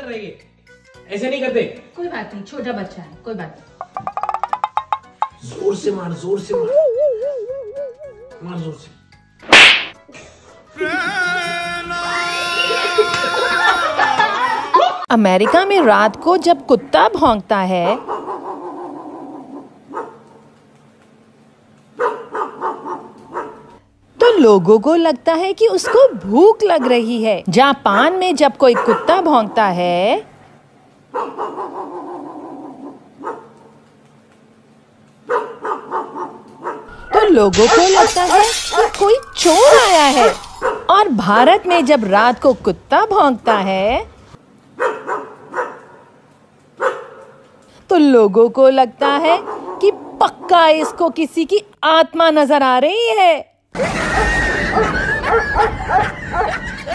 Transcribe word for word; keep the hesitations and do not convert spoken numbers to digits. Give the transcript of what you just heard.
कर रही है, ऐसे नहीं करते। कोई बात नहीं, छोटा बच्चा है, कोई बात नहीं। जोर से मार, जोर से मार, मार जोर से। अमेरिका में रात को जब कुत्ता भौंकता है तो लोगों को लगता है कि उसको भूख लग रही है। जापान में जब कोई कुत्ता भौंकता है तो लोगों को लगता है कि कोई चोर आया है। और भारत में जब रात को कुत्ता भौंकता है तो लोगों को लगता है कि पक्का इसको किसी की आत्मा नजर आ रही है।